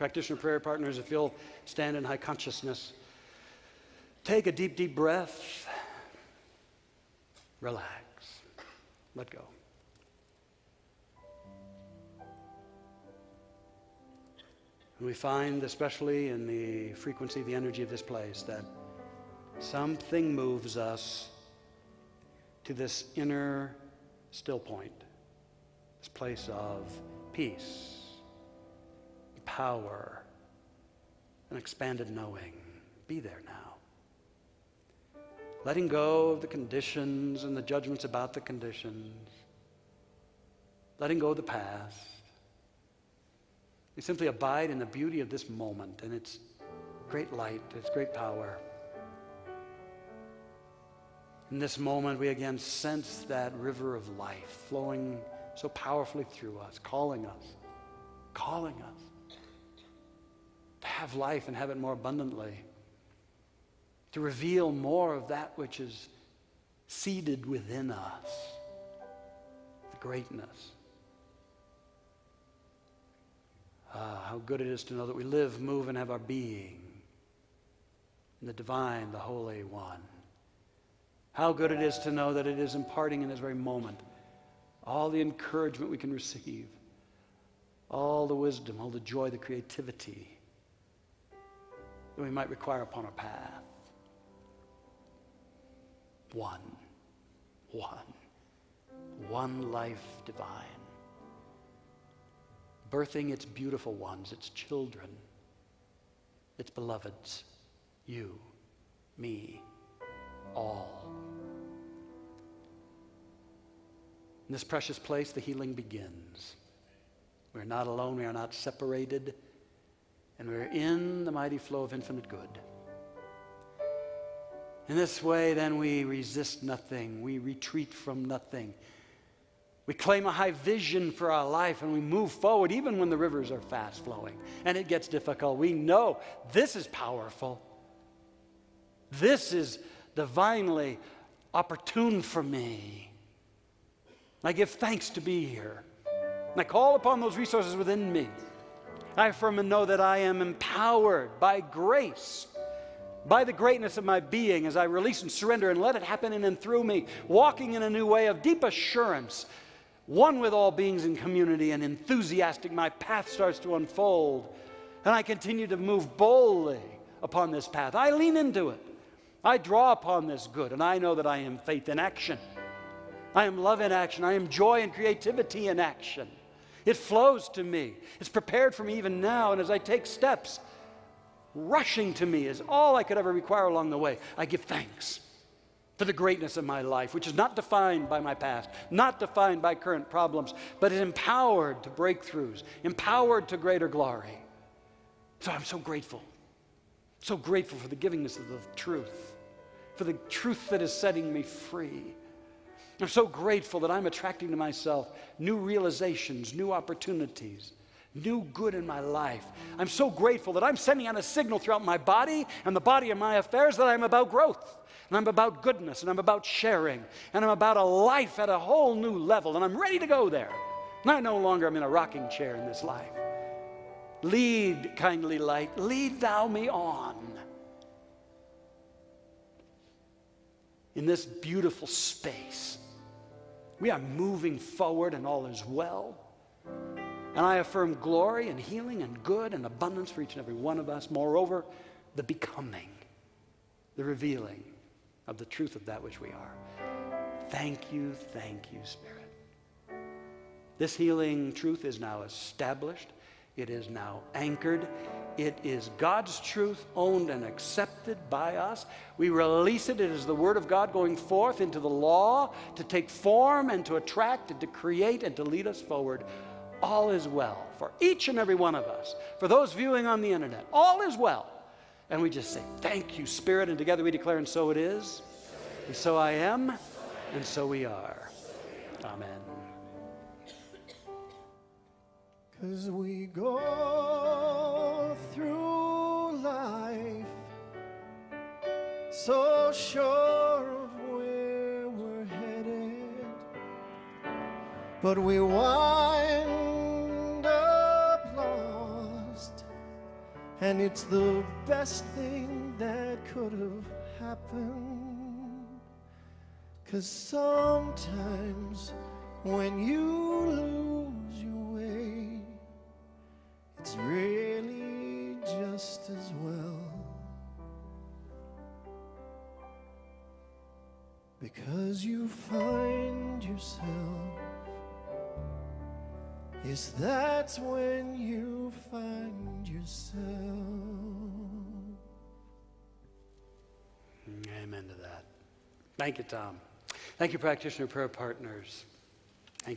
practitioner prayer partners, if you'll stand in high consciousness, take a deep, deep breath. Relax. Let go. And we find, especially in the frequency, the energy of this place, that something moves us to this inner still point, this place of peace, power, and expanded knowing. Be there now. Letting go of the conditions and the judgments about the conditions. Letting go of the past. You simply abide in the beauty of this moment and its great light, its great power. In this moment, we again sense that river of life flowing so powerfully through us, calling us to have life and have it more abundantly, to reveal more of that which is seated within us, the greatness. How good it is to know that we live, move, and have our being in the divine, the Holy One. How good it is to know that it is imparting in this very moment all the encouragement we can receive, all the wisdom, all the joy, the creativity that we might require upon our path. One life divine, birthing its beautiful ones, its children, its beloveds, you, me, all. In this precious place, the healing begins. We're not alone, we are not separated, and we're in the mighty flow of infinite good. In this way, then, we resist nothing, we retreat from nothing. We claim a high vision for our life, and we move forward even when the rivers are fast flowing and it gets difficult. We know this is powerful. This is divinely opportune for me. I give thanks to be here. And I call upon those resources within me. I affirm and know that I am empowered by grace, by the greatness of my being, as I release and surrender and let it happen in and through me, walking in a new way of deep assurance, one with all beings in community and enthusiastic, my path starts to unfold, and I continue to move boldly upon this path. I lean into it. I draw upon this good, and I know that I am faith in action. I am love in action. I am joy and creativity in action. It flows to me. It's prepared for me even now, and as I take steps, rushing to me is all I could ever require along the way. I give thanks for the greatness of my life, which is not defined by my past, not defined by current problems, but is empowered to breakthroughs, empowered to greater glory. So I'm so grateful for the givingness of the truth, for the truth that is setting me free. I'm so grateful that I'm attracting to myself new realizations, new opportunities, new good in my life. I'm so grateful that I'm sending out a signal throughout my body and the body of my affairs that I'm about growth. And I'm about goodness, and I'm about sharing, and I'm about a life at a whole new level, and I'm ready to go there. And I no longer am in a rocking chair in this life. Lead, kindly light, lead thou me on. In this beautiful space, we are moving forward and all is well. And I affirm glory and healing and good and abundance for each and every one of us. Moreover, the becoming, the revealing of the truth of that which we are. Thank you, Spirit. This healing truth is now established. It is now anchored. It is God's truth, owned and accepted by us. We release it. It is the Word of God going forth into the law to take form and to attract and to create and to lead us forward. All is well for each and every one of us. For those viewing on the internet, all is well. And we just say, thank you, Spirit. And together we declare, and so it is, and so I am, and so we are. Amen. 'Cause we go through life so sure of where we're headed, but we wind up lost and it's the best thing that could have happened. 'Cause sometimes when you lose your way, it's really just as well, because you find yourself. Yes, that's when you find yourself. Amen to that. Thank you, Tom. Thank you, practitioner prayer partners. Thank you.